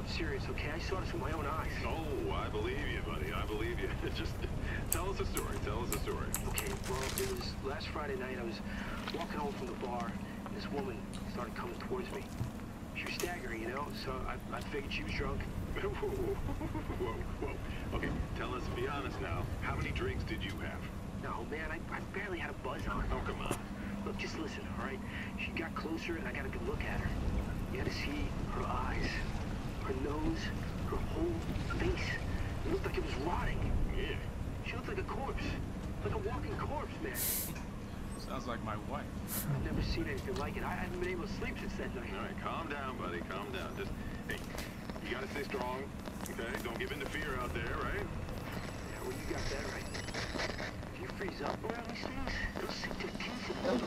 I'm serious, okay? I saw this with my own eyes. Oh, I believe you, buddy. I believe you. Just tell us a story. Tell us a story. Okay, well, it was last Friday night. I was walking home from the bar, and this woman started coming towards me. She was staggering, you know, so I figured she was drunk. Whoa. Okay, tell us, be honest now, how many drinks did you have? No, man, I barely had a buzz on. Oh, come on. Look, just listen, all right? She got closer, and I got a good look at her. You had to see her eyes, her nose, her whole face. It looked like it was rotting. Yeah. She looked like a corpse. Like a walking corpse, man. Sounds like my wife. I've never seen anything like it. I haven't been able to sleep since that night. All right, calm down, buddy. Calm down. Just, hey, you gotta stay strong, okay? Don't give in to fear out there, right? Yeah, well, you got that right. If you freeze up around these things, it'll sink their teeth in you.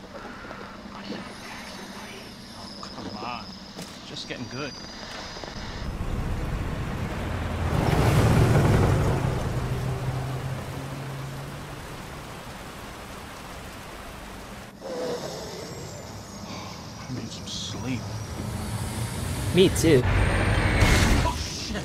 I should attack somebody. Oh, come on. It's just getting good. Me too. Oh shit!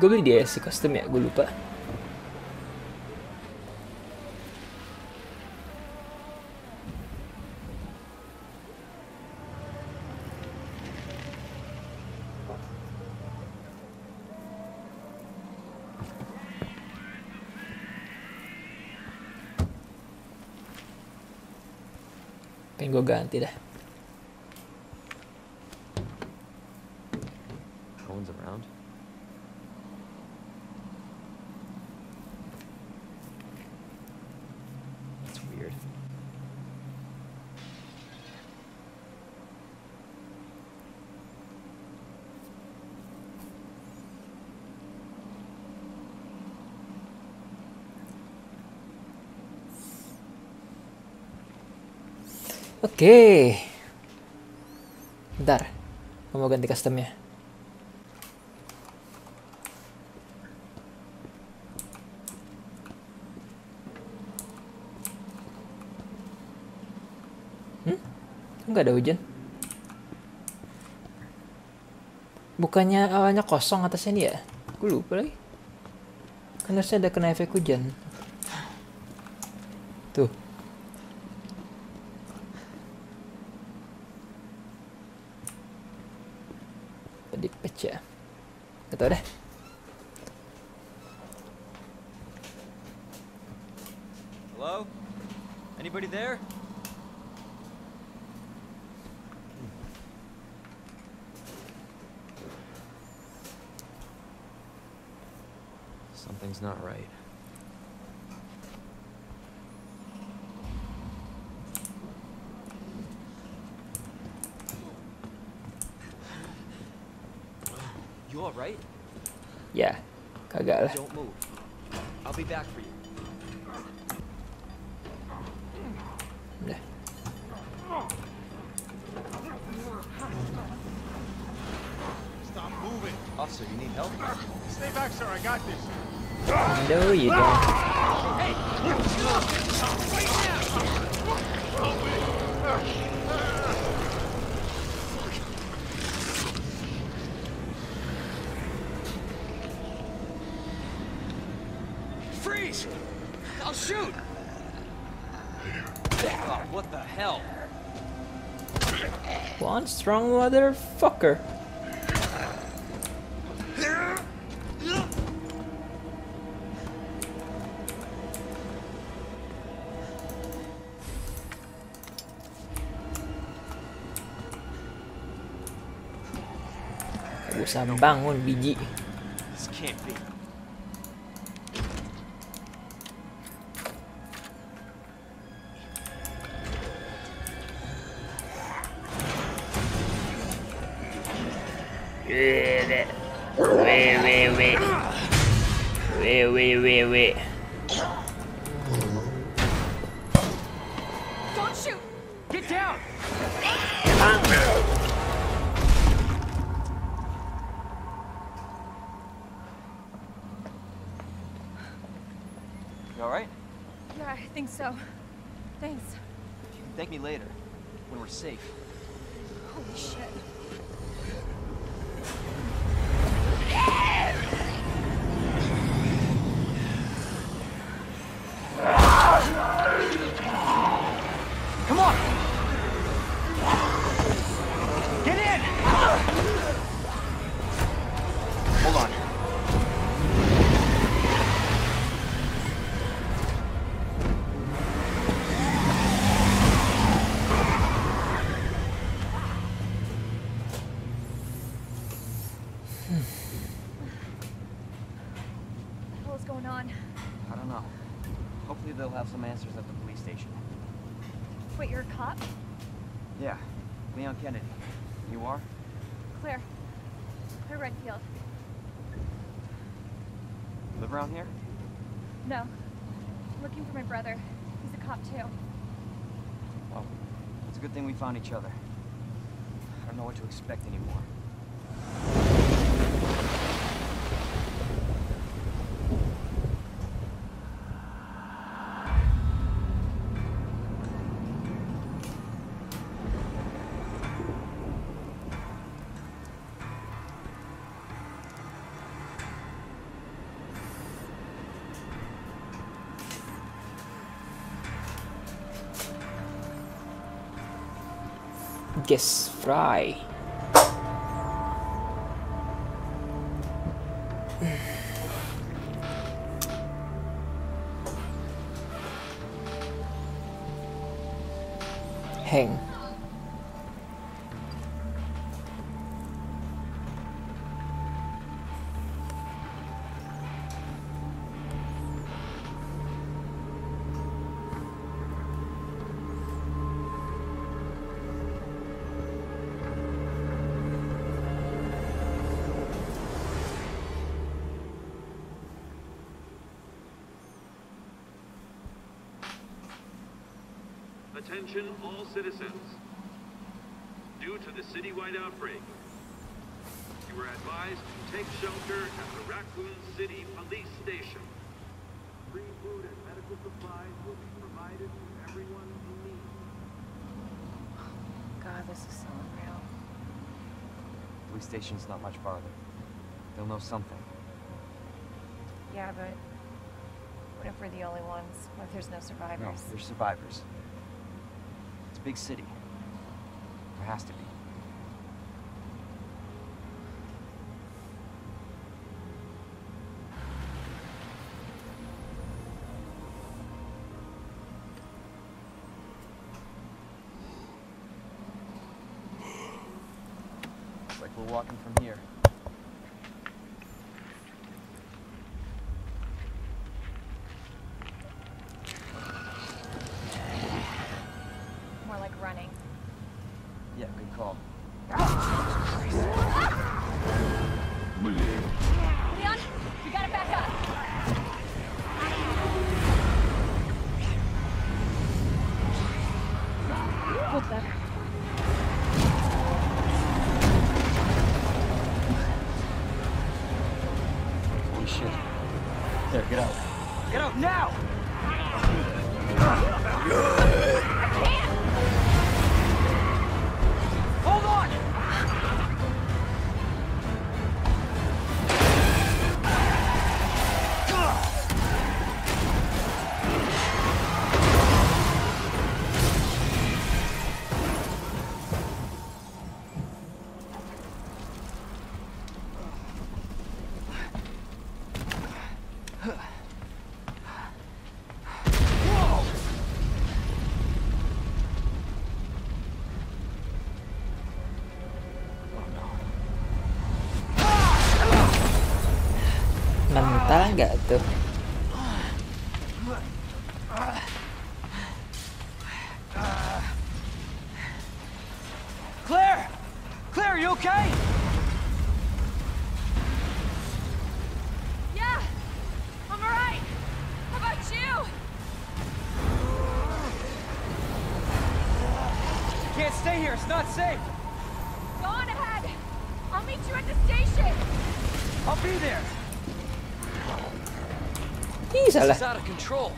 Gue beli dia si custom ya, gue lupa. Pengen gue ganti dah. Oke, bentar, mau ganti customnya. Nggak ada hujan. Bukannya awalnya kosong atasnya ini ya? Gue lupa lagi. Kan harusnya ada kena efek hujan. Tuh. Dipecah, nggak tahu deh. Hello, anybody there? Something's not right. Right? Yeah, kagak lah. Don't move. I'll be back for you. Udah. Stop moving. Officer, you need help? Stay back, sir. I got this. No, you don't. Hey, right now. I'll shoot! Oh, what the hell? One strong motherfucker. Usah bangun biji. Wait. Don't shoot. Get down. You all right? Yeah, I think so. Thanks. You can thank me later when we're safe. Holy shit. Some answers at the police station. Wait, you're a cop? Yeah, Leon Kennedy. You are? Claire. Claire Redfield. You live around here? No. I'm looking for my brother. He's a cop too. Well, it's a good thing we found each other. I don't know what to expect anymore. Yes, fry. Hang. Attention all citizens. Due to the citywide outbreak, you are advised to take shelter at the Raccoon City Police Station. Free food and medical supplies will be provided to everyone in need. God, this is so unreal. The police station's not much farther. They'll know something. Yeah, but what if we're the only ones? What if there's no survivors? No, there's survivors. Big city. There has to be. Looks like we're walking from here. Mentah nggak tuh? Claire! Claire, you okay? Yeah, I'm alright. How about you? I can't stay here, it's not safe. Go on ahead. I'll meet you at the station. I'll be there. This is out of control.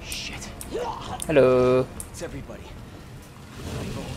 Shit. Hello. It's everybody. They've all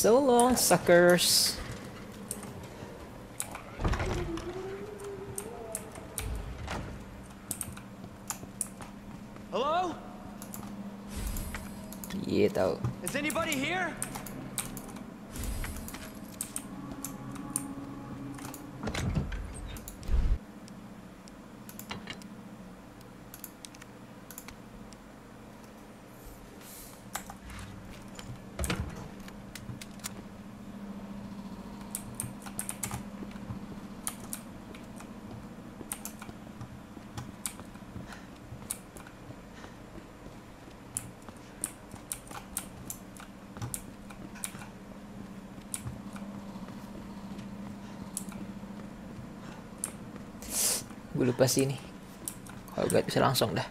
So long, suckers. Hello? Yeah, though. Is anybody here? Gue lupa sih ini. Kalau gue bisa langsung dah.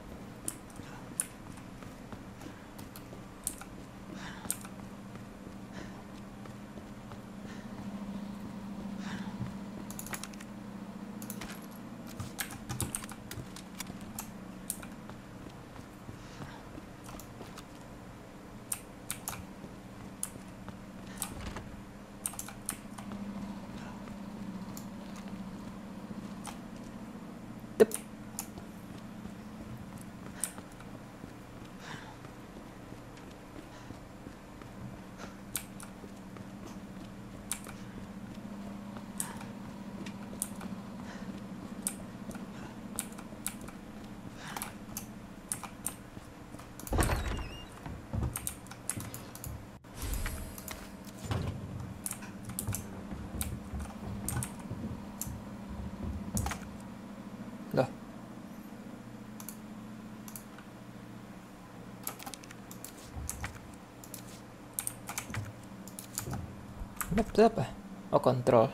Itu apa? Oh, kontrol.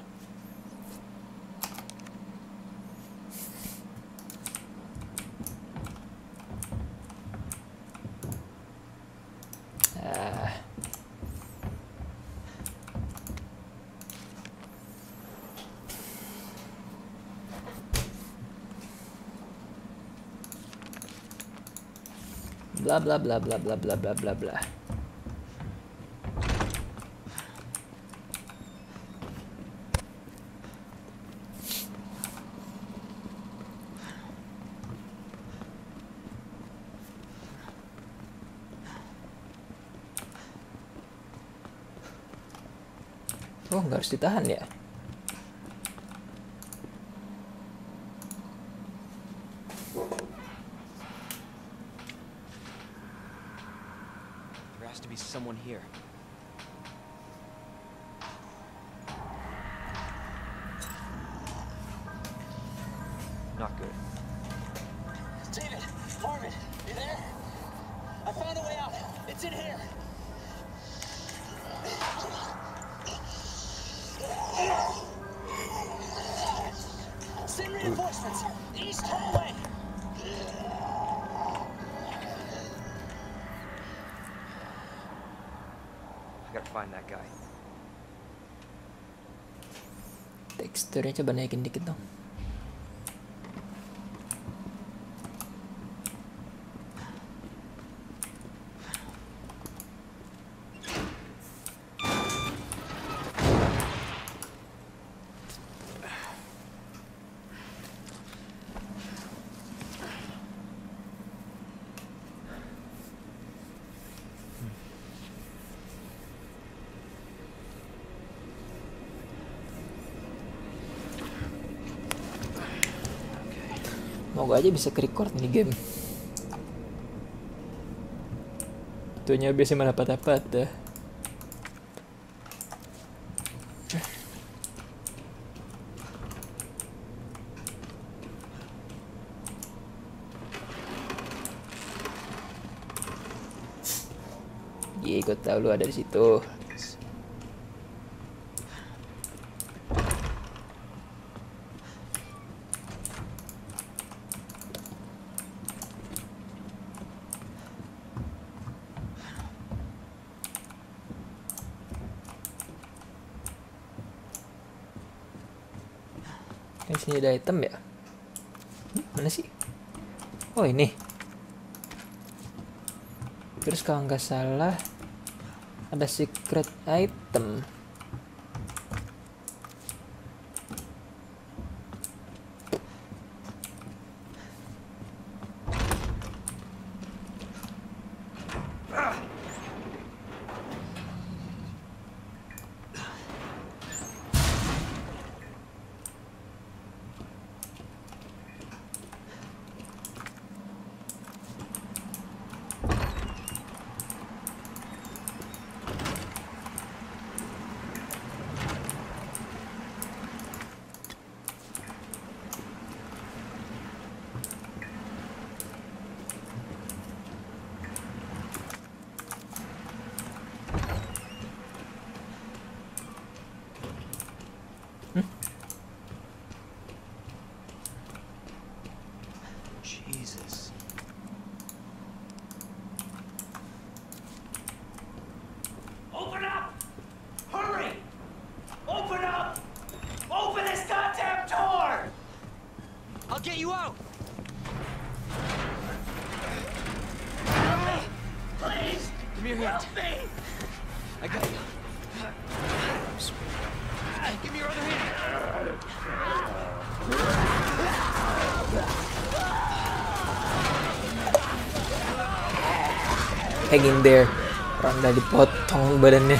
Bla bla bla bla bla bla bla bla bla. Oh, nggak harus ditahan ya? There has to be someone here. Not good. David, Marvin, you there? It's in here. Send reinforcements. East hallway. I gotta find that guy. Teksturnya coba naikin dikit dong. Moga aja bisa ke-record nih game. Tentunya biasa mana dapat dah. Iya, gue tahu lu ada di situ. Ini ada item ya? Mana sih? Oh ini. Terus kalau nggak salah ada secret item. Hanging there. Randa dipotong badannya.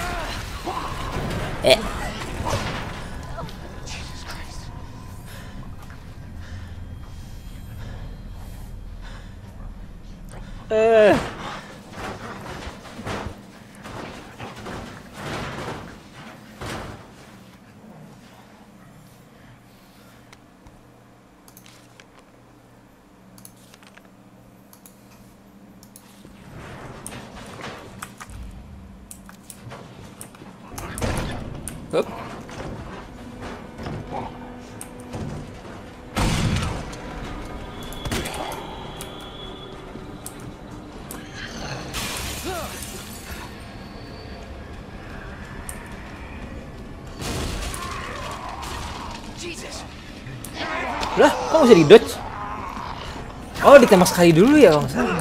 Lah, kok bisa di dodge? Oh, ditembak sekali dulu ya, bang.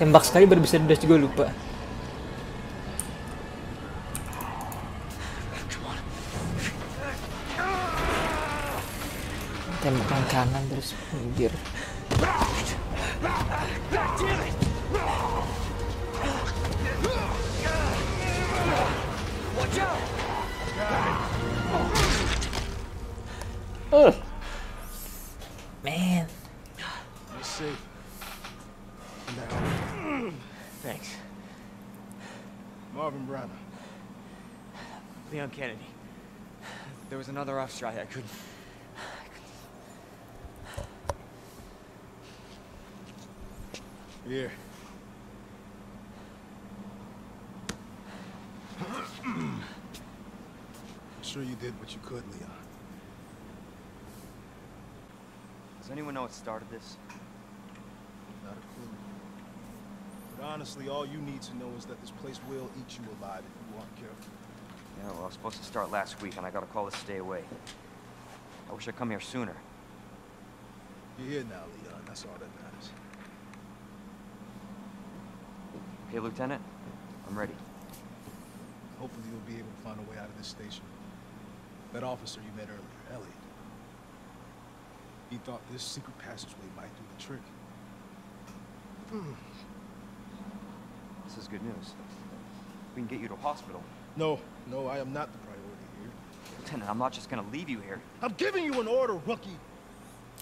Tembak sekali baru bisa di dodge, gue lupa. Tembakan kanan terus minggir. Oh, man. You see? No. Thanks. Marvin Brown. Leon Kennedy. There was another off strike. I couldn't. Here. I'm sure you did what you could, Leon. Does anyone know what started this? Not a clue. But honestly, all you need to know is that this place will eat you alive if you aren't careful. Yeah, well, I was supposed to start last week, and I got a call to stay away. I wish I'd come here sooner. You're here now, Leon. That's all that matters. Okay, Lieutenant. I'm ready. Hopefully you'll be able to find a way out of this station. That officer you met earlier, Elliot. He thought this secret passageway might do the trick. This is good news. We can get you to a hospital. No, I am not the priority here. Lieutenant, I'm not just gonna leave you here. I'm giving you an order, rookie!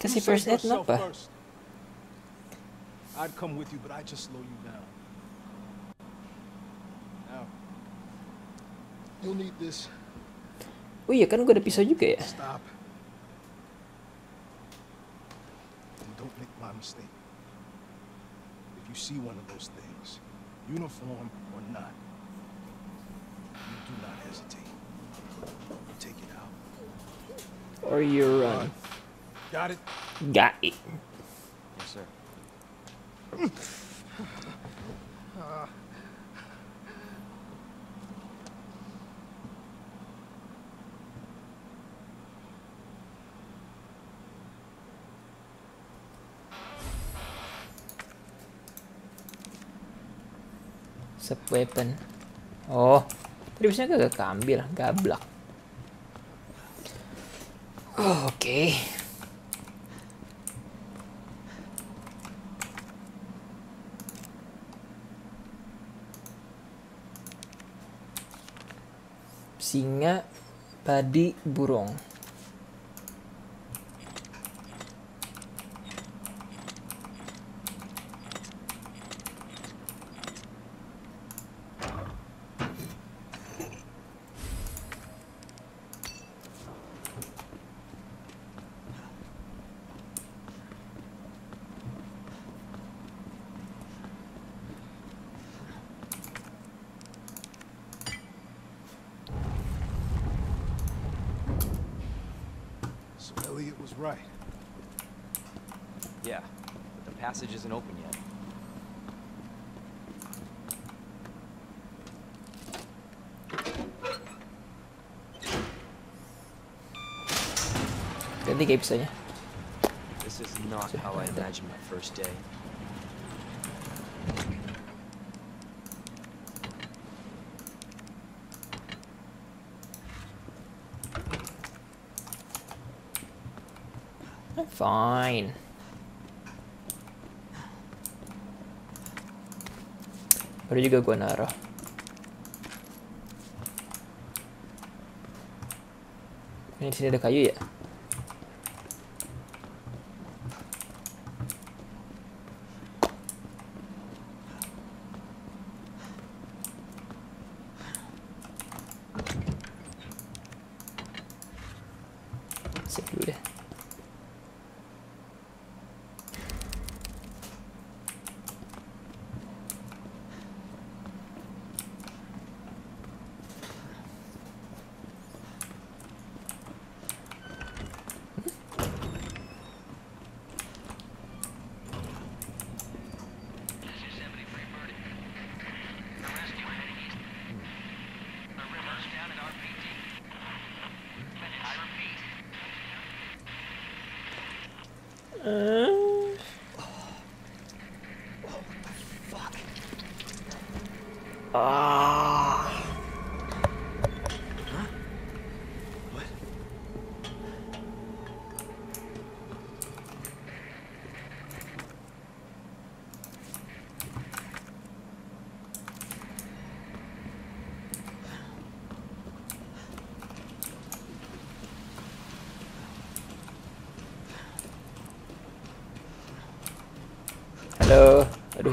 You save yourself first. I'd come with you, but I just slow you down. Now, you'll need this. Oh iya kan gue udah pisah juga ya. Stop. And don't make my mistake. If you see one of those things, uniform or not, you do not hesitate. You take it out. Or you run. Got it. Got it. Yes, sir. Sub-weapon. Oh, tadi biasanya kagak keambil, gablak. Oh, oke. Singa, padi, burung. Elliot was right. Yeah, but the passage isn't open yet. This is not how I imagined my first day. Fine. Baru juga gue naruh. Ini di sini ada kayu ya? Halo, aduh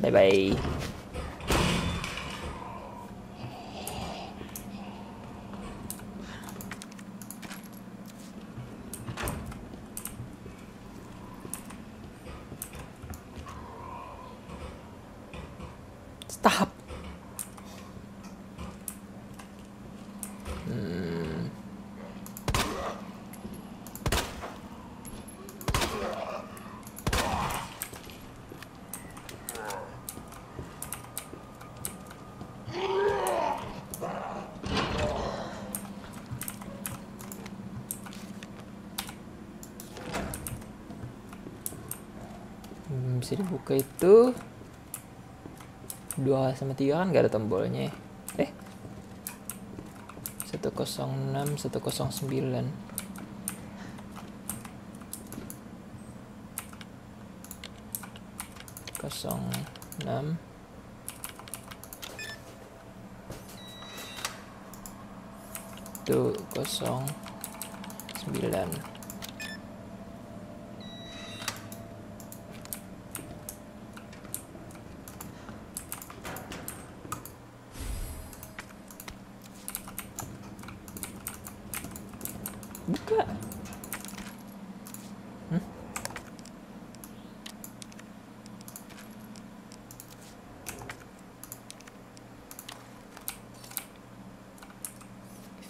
Bye bye. Stop. Bisa dibuka itu 2 sama 3 kan, gak ada tombolnya. 106, 109. Tuh 09. Buka.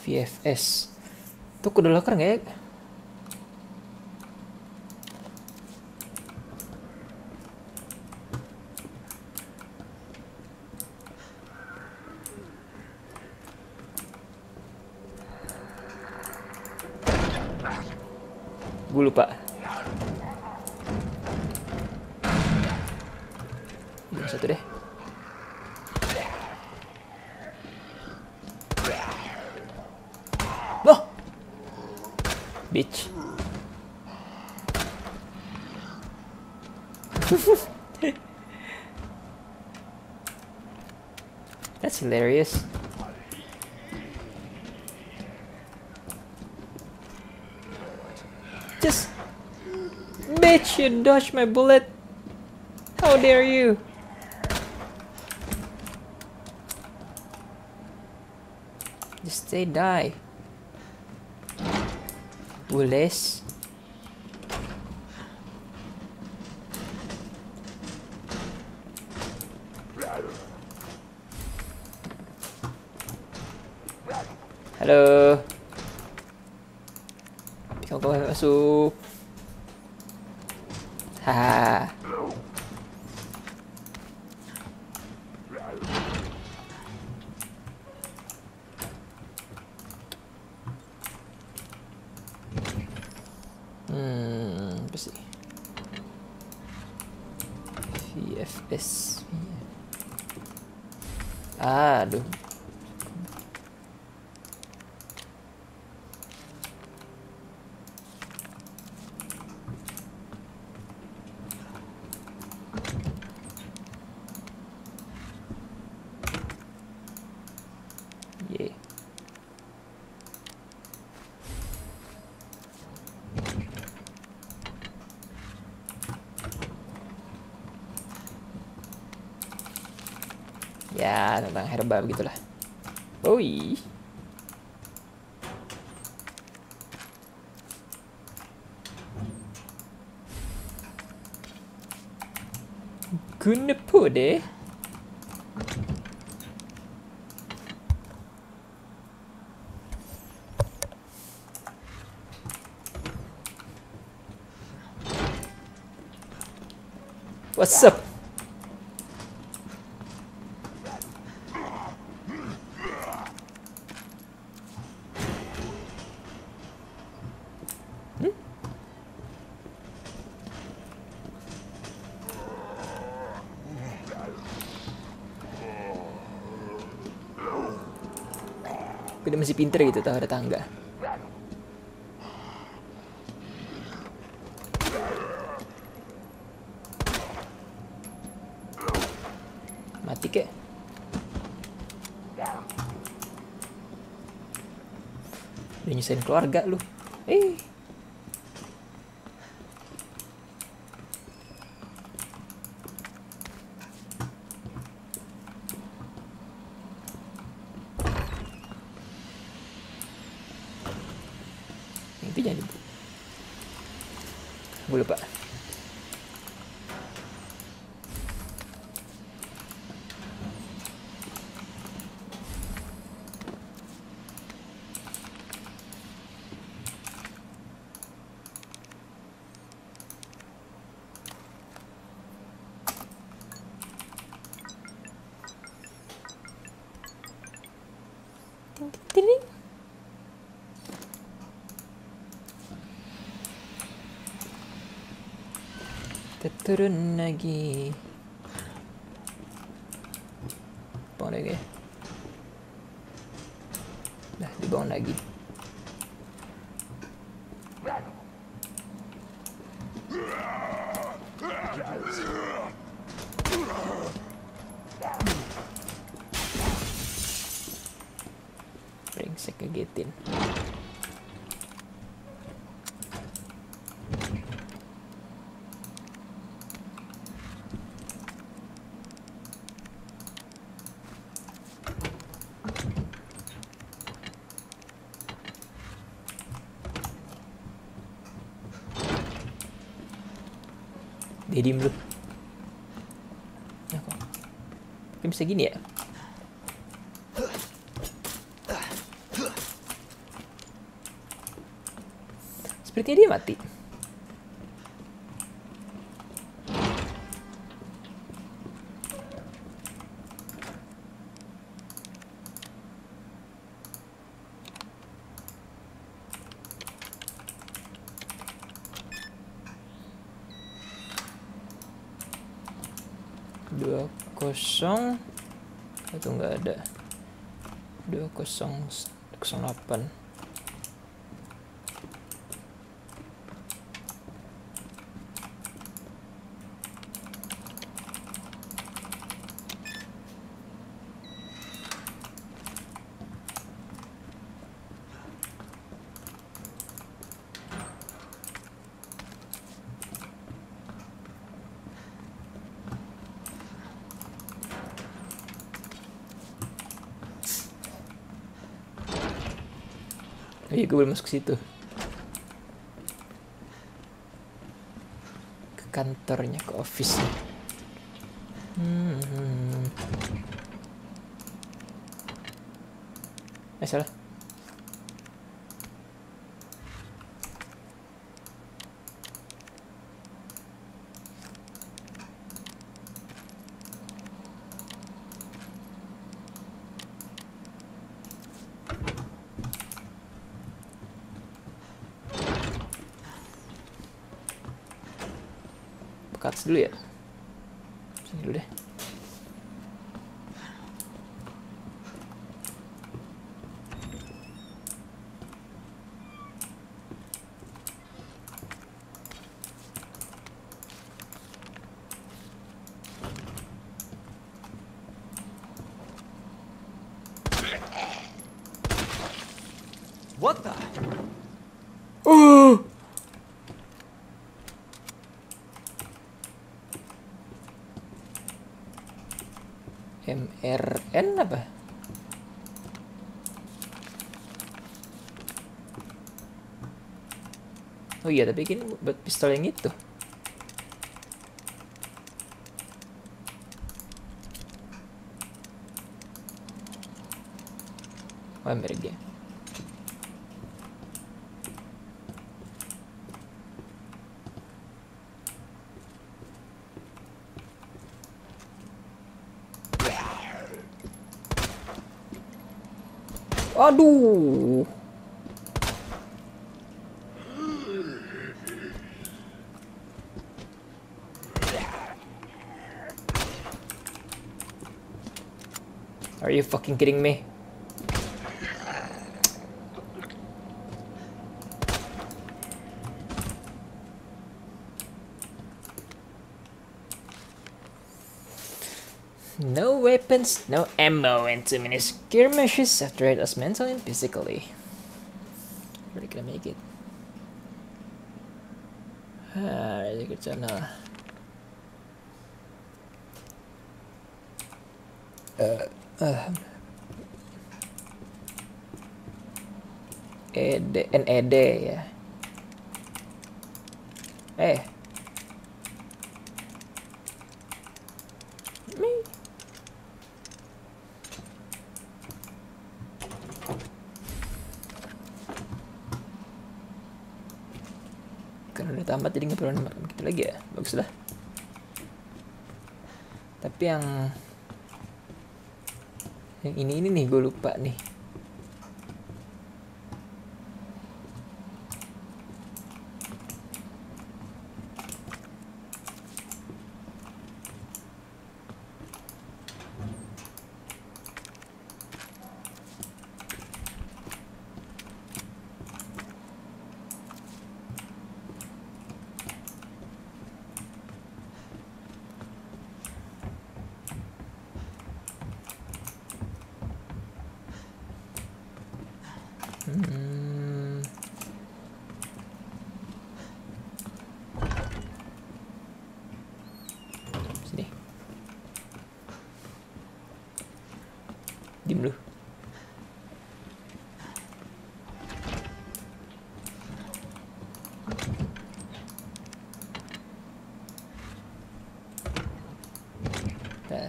VFS. Tuh kudu locker nggak ya? Gue lupa. 1 deh. Loh. Bitch. That's hilarious. Just, bitch, you dodged my bullet. How dare you? Just stay die. Bulles. Hello. Kau masuk. Ha. Apa sih? VFS. Aduh. Ya, tentang herba begitulah. Oi. Gunepode. What's up? Tapi dia masih pinter gitu, tahu ada tangga. Mati kek. Udah nyusahin keluarga lu. Itu jangan dibuka. Gue lupa. Turun lagi. Bangun lagi. Nah, dibangun lagi. Brengsek kegetin. Jadi belum. Nah, kok bisa gini ya? Sepertinya dia mati. Kosong itu nggak ada 2008. Iya, gue belum masuk ke situ. Ke kantornya, ke office-nya. Salah. Cuts dulu ya. Sini dulu deh. What the? MRN apa? Oh iya, tapi ini buat pistol yang itu. Oh, mereka. Aduh. Are you fucking kidding me? No weapons, no ammo, and too many skirmishes have drained us mentally and physically. Really gonna make it. Really good journal. ED ya. Karena udah tamat jadi nggak perlu gitu lagi ya, bagus lah. Tapi yang ini nih gue lupa nih. Diam lu. Nah,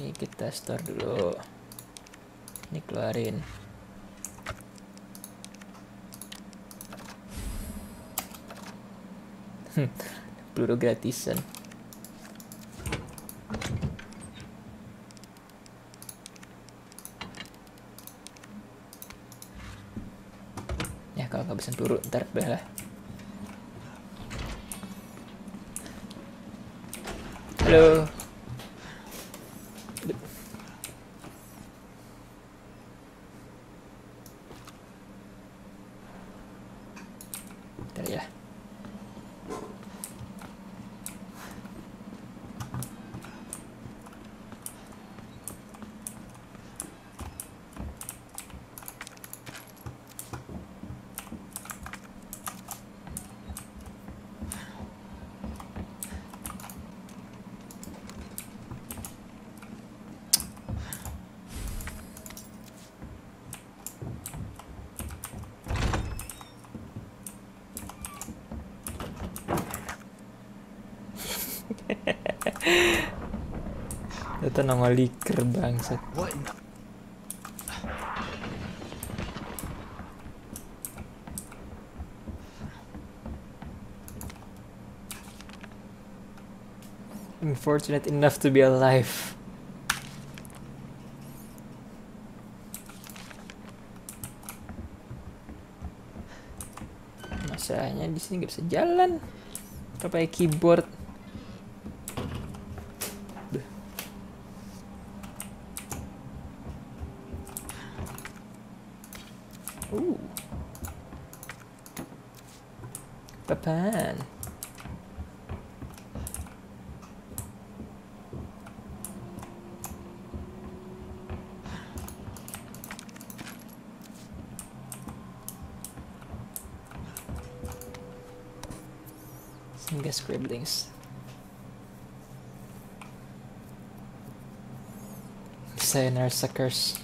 ini kita store dulu. Ini keluarin. Peluru gratisan. Ya kalau nggak bisa peluru ntar belah. Halo. Itu nama liker bangsat. Unfortunate enough to be alive. Masalahnya di sini nggak bisa jalan. Kita pakai keyboard. Papan. Single scribblings. Sayonara suckers.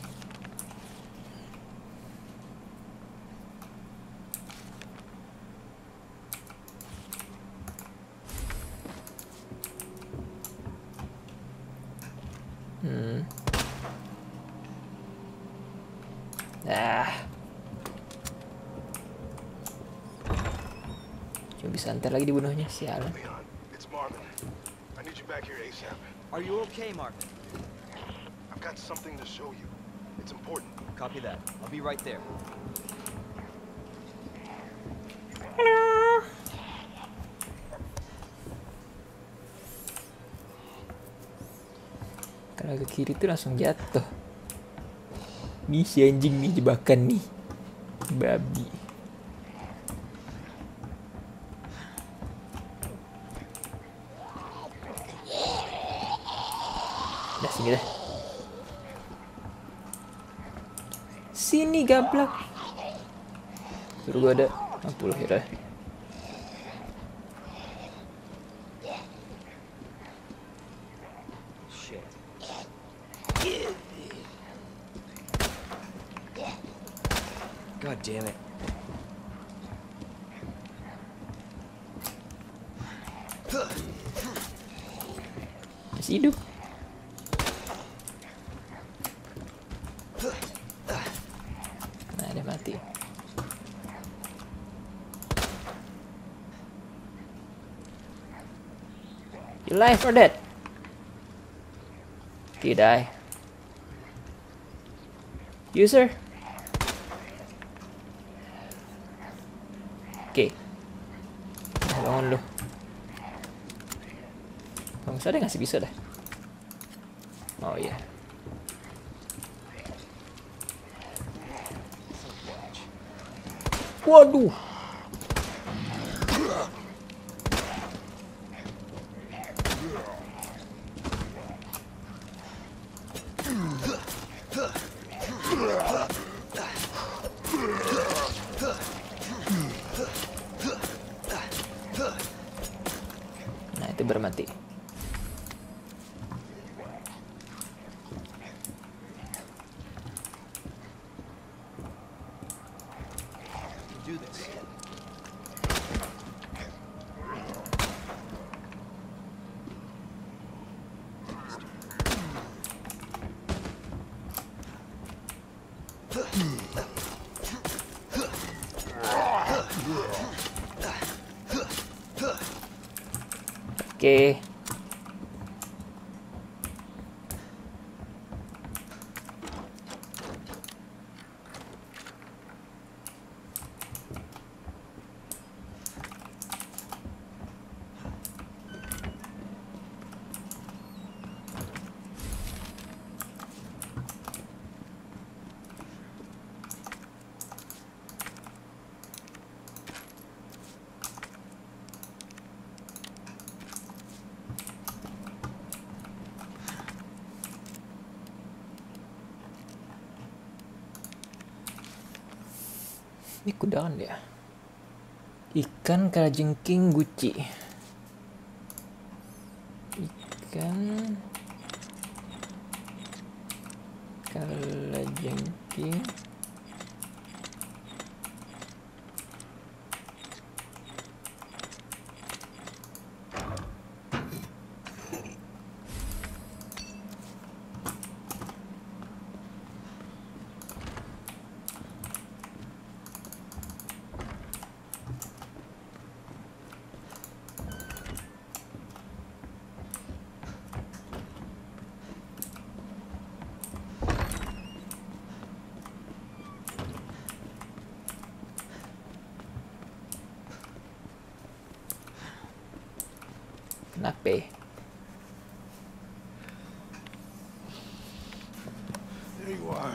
Cuma bisa ntar lagi dibunuhnya, sialan. Leon, it's Marvin. I need you back here ASAP. Are you okay, Marvin? I've got something to show you. It's important. Copy that. I'll be right there. Hello. Kalau ke kiri tuh langsung jatuh. Nih si anjing nih jebakan nih. Babi. Sini dah. Sini gablak. Suruh gua ada. Ampul akhirnya. God damn it. Masih hidup. Nah, dia mati. You alive or dead? Did I? User? Okay. Bangun dulu. Bangsa dia ngasih bisa dah. Oh iya. Waduh. Nah, itu bermati. Oke. Ini kudahan dia. Ikan kalajengking guci. Ikan kalajengking nak pay. There you are.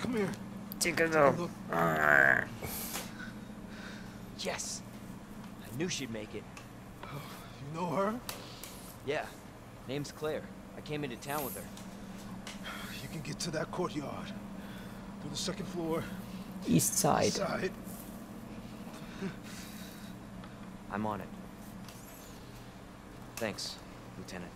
Come here. Take a look. Yes. I knew she'd make it. Oh, you know her? Yeah. Name's Claire. I came into town with her. You can get to that courtyard. Through the second floor. East side. I'm on it. Thanks, Lieutenant.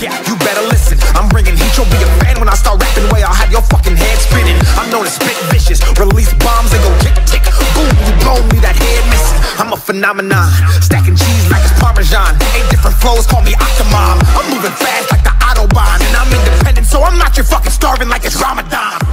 Yeah, you better listen. I'm bringing heat, you'll be a fan when I start rapping. Way I'll have your fucking head spinning. I'm known to spit vicious, release bombs and go tick tick. Boom, you blow me that head missing. I'm a phenomenon, stacking cheese like it's Parmesan. 8 different flows, call me Octomom. I'm moving fast like the Autobahn, and I'm independent, so I'm not your fucking starving like it's Ramadan.